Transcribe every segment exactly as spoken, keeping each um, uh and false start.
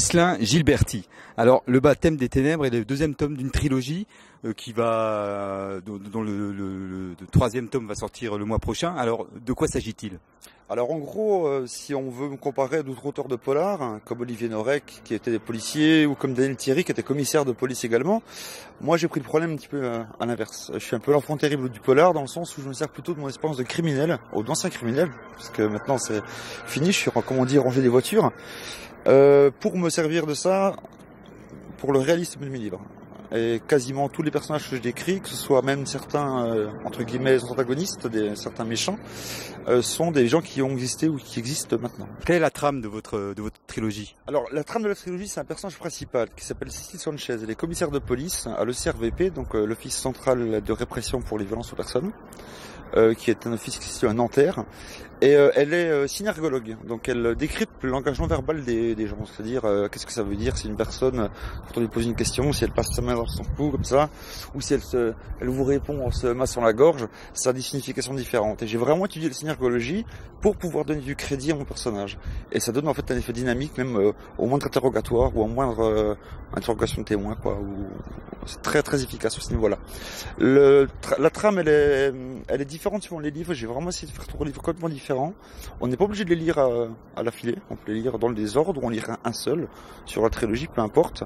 Ghislain Gilberti. Alors, Le baptême des ténèbres est le deuxième tome d'une trilogie euh, qui va, dont, dont le, le, le, le troisième tome va sortir le mois prochain. Alors, de quoi s'agit-il? Alors, en gros, euh, si on veut me comparer à d'autres auteurs de polar, hein, comme Olivier Norek, qui était des policiers, ou comme Daniel Thierry, qui était commissaire de police également, moi, j'ai pris le problème un petit peu euh, à l'inverse. Je suis un peu l'enfant terrible du polar, dans le sens où je me sers plutôt de mon expérience de criminel, ou d'ancien criminel, parce que maintenant, c'est fini, je suis, comment dire, rangé des voitures. Euh, pour me servir de ça, pour le réalisme de mes livres. Et quasiment tous les personnages que je décris, que ce soit même certains, euh, entre guillemets, antagonistes, des, certains méchants, euh, sont des gens qui ont existé ou qui existent maintenant. Quelle est la trame de votre, de votre trilogie? Alors, la trame de la trilogie, c'est un personnage principal qui s'appelle Cécile Sanchez. Elle est commissaire de police à l'E C R V P, donc euh, l'Office central de répression pour les violences aux personnes, euh, qui est un office qui se situe à Nanterre. Et euh, elle est euh, synergologue, donc elle décrypte l'engagement verbal des, des gens, c'est-à-dire euh, qu'est-ce que ça veut dire si une personne, quand on lui pose une question, si elle passe sa main dans son cou comme ça, ou si elle, se, elle vous répond en se massant la gorge, ça a des significations différentes. Et j'ai vraiment étudié la synergologie pour pouvoir donner du crédit à mon personnage. Et ça donne en fait un effet dynamique, même euh, au moindre interrogatoire ou au moindre euh, interrogation de témoin, quoi. Ou... C'est très très efficace à ce niveau-là. Tra la trame, elle est, elle est différente suivant les livres. J'ai vraiment essayé de faire trois livres complètement différents. On n'est pas obligé de les lire à, à la filée, on peut les lire dans le désordre, on lira un seul sur la trilogie, peu importe.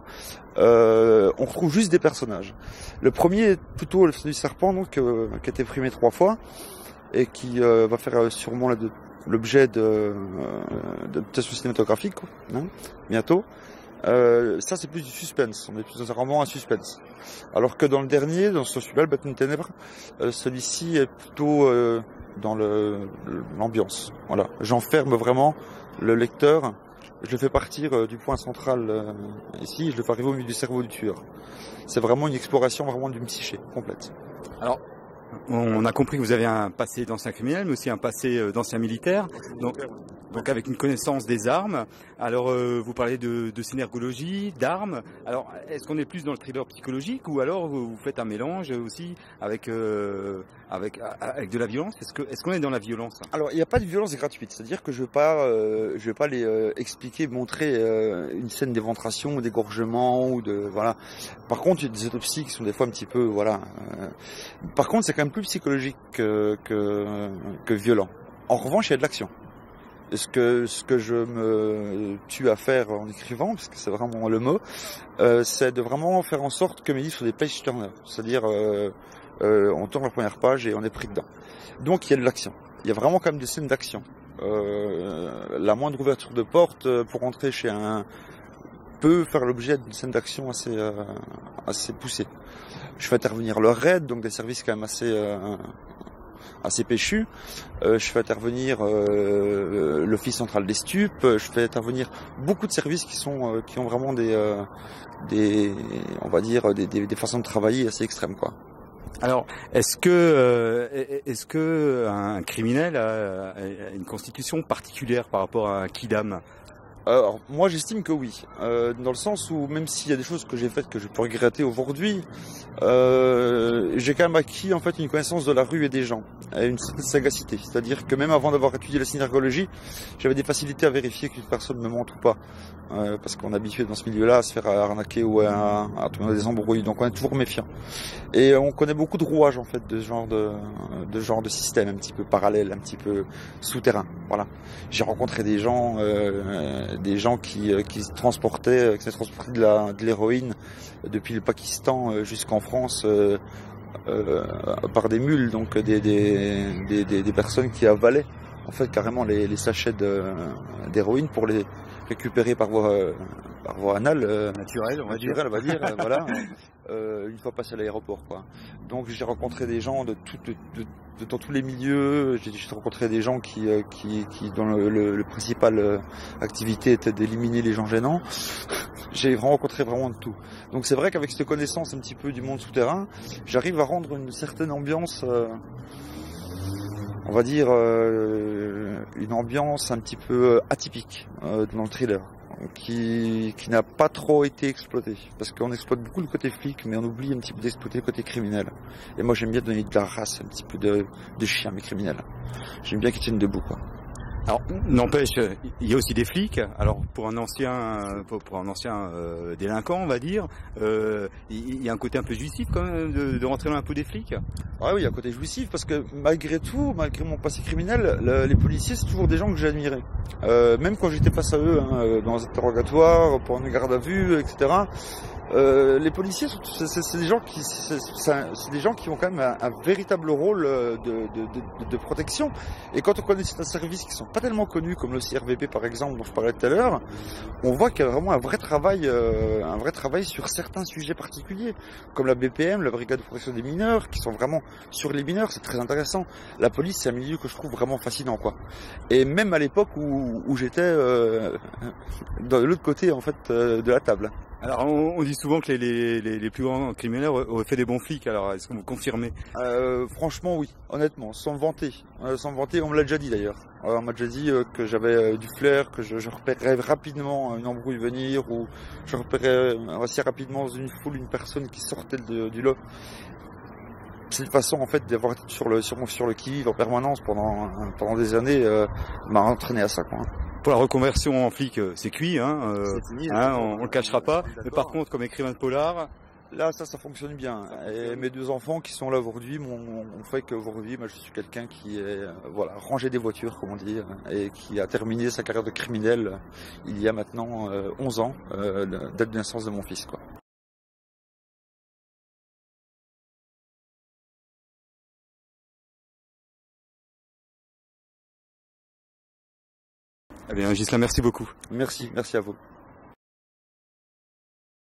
Euh, on retrouve juste des personnages. Le premier est plutôt le du serpent, donc, euh, qui a été primé trois fois et qui euh, va faire euh, sûrement l'objet d'adaptation euh, cinématographique, quoi, hein, bientôt. Euh, ça c'est plus du suspense, on est plus dans un roman à suspense. Alors que dans le dernier, dans celui-là, le baptême des ténèbres, euh, celui-ci est plutôt euh, dans l'ambiance. Voilà, j'enferme vraiment le lecteur, je le fais partir euh, du point central euh, ici, je le fais arriver au milieu du cerveau du tueur. C'est vraiment une exploration vraiment d'une psyché complète. Alors, on a compris que vous avez un passé d'ancien criminel, mais aussi un passé d'ancien militaire. Donc, donc avec une connaissance des armes. Alors euh, vous parlez de, de synergologie, d'armes. Alors est-ce qu'on est plus dans le thriller psychologique ou alors vous faites un mélange aussi avec, euh, avec, avec de la violence? Est-ce qu'on est, qu'on est dans la violence? Alors il n'y a pas de violence gratuite, c'est-à-dire que je ne vais pas, euh, je vais pas les euh, expliquer, montrer euh, une scène d'éventration ou d'égorgement ou de voilà. Par contre il y a des autopsies qui sont des fois un petit peu voilà. Euh, par contre c'est quand même plus psychologique que, que, que violent. En revanche il y a de l'action. Ce que, ce que je me tue à faire en écrivant, parce que c'est vraiment le mot, euh, c'est de vraiment faire en sorte que mes livres soient des page-turners. C'est-à-dire, euh, euh, on tourne la première page et on est pris dedans. Donc, il y a de l'action. Il y a vraiment quand même des scènes d'action. Euh, la moindre ouverture de porte pour entrer chez un... peut faire l'objet d'une scène d'action assez, euh, assez poussée. Je fais intervenir le RAID, donc des services quand même assez... Euh, assez péchu, euh, je fais intervenir euh, l'Office central des stupes, je fais intervenir beaucoup de services qui sont euh, qui ont vraiment des euh, des on va dire des, des, des façons de travailler assez extrêmes quoi. Alors, est-ce que euh, est-ce que un criminel a, a une constitution particulière par rapport à un kidam? Alors, moi j'estime que oui, euh, dans le sens où même s'il y a des choses que j'ai faites que je peux regretter aujourd'hui, euh, j'ai quand même acquis en fait une connaissance de la rue et des gens, et une certaine sagacité, c'est-à-dire que même avant d'avoir étudié la synergologie, j'avais des facilités à vérifier qu'une personne me mente ou pas, euh, parce qu'on est habitué dans ce milieu-là à se faire arnaquer ou à, à tourner des embrouilles, donc on est toujours méfiant. Et on connaît beaucoup de rouages en fait de ce genre de, de genre de système un petit peu parallèle, un petit peu souterrain, voilà. J'ai rencontré des gens... Euh, des gens qui, qui se transportaient, qui se transportaient de la, de l'héroïne depuis le Pakistan jusqu'en France euh, euh, par des mules, donc des, des, des, des, des personnes qui avalaient en fait carrément les, les sachets d'héroïne pour les récupérer par voie, par voie anale, euh, naturelle, on va dire, on va dire voilà, euh, une fois passé à l'aéroport, quoi. Donc j'ai rencontré des gens de tout, de, de, de, dans tous les milieux, j'ai rencontré des gens qui, qui, qui dont le, le, le principal activité était d'éliminer les gens gênants. J'ai rencontré vraiment de tout. Donc c'est vrai qu'avec cette connaissance un petit peu du monde souterrain, j'arrive à rendre une certaine ambiance. Euh, on va dire euh, une ambiance un petit peu atypique euh, dans le thriller, qui, qui n'a pas trop été exploitée. Parce qu'on exploite beaucoup le côté flic, mais on oublie un petit peu d'exploiter le côté criminel. Et moi j'aime bien donner de la race, un petit peu de, de chien, mais criminel. J'aime bien qu'ils tiennent debout, quoi. Alors, n'empêche, il y a aussi des flics. Alors, pour un ancien, pour un ancien euh, délinquant, on va dire, euh, il y a un côté un peu jouissif quand même de, de rentrer dans la peau des flics. Ah oui, il y a un côté jouissif parce que malgré tout, malgré mon passé criminel, le, les policiers, c'est toujours des gens que j'ai admirés. Euh, même quand j'étais face à eux, hein, dans les interrogatoires, pour une garde à vue, et cetera. Euh, les policiers, c'est des gens qui, c'est des gens qui ont quand même un, un véritable rôle de, de, de, de protection. Et quand on connaît certains services qui sont pas tellement connus, comme le C R V P par exemple, dont je parlais tout à l'heure, on voit qu'il y a vraiment un vrai travail, euh, un vrai travail sur certains sujets particuliers, comme la B P M, la Brigade de protection des mineurs, qui sont vraiment sur les mineurs. C'est très intéressant. La police, c'est un milieu que je trouve vraiment fascinant, quoi. Et même à l'époque où, où j'étais euh, de l'autre côté, en fait, euh, de la table. Alors, on, on dit souvent que les, les, les, les plus grands criminels auraient fait des bons flics. Alors, est-ce que vous confirmez? euh, Franchement, oui. Honnêtement, sans me vanter. Euh, sans me vanter, on me l'a déjà dit d'ailleurs. Euh, on m'a déjà dit euh, que j'avais euh, du flair, que je, je repérais rapidement une embrouille venir, ou je repérais assez rapidement dans une foule une personne qui sortait de, du lot. Cette façon, en fait, d'avoir été sur le, sur, sur le qui-vive en permanence pendant, pendant des années euh, m'a entraîné à ça, quoi. Pour la reconversion en flic, c'est cuit, hein, euh, fini, hein, hein, on ne le cachera pas. Mais par contre, comme écrivain de polar, là, ça, ça fonctionne bien. Ça fonctionne. Et mes deux enfants qui sont là aujourd'hui m'ont fait qu'aujourd'hui, moi, je suis quelqu'un qui est voilà, rangé des voitures, comme on dit, et qui a terminé sa carrière de criminel il y a maintenant euh, onze ans, euh, date de naissance de mon fils, quoi. Eh bien, Ghislain, merci beaucoup. Merci, merci à vous.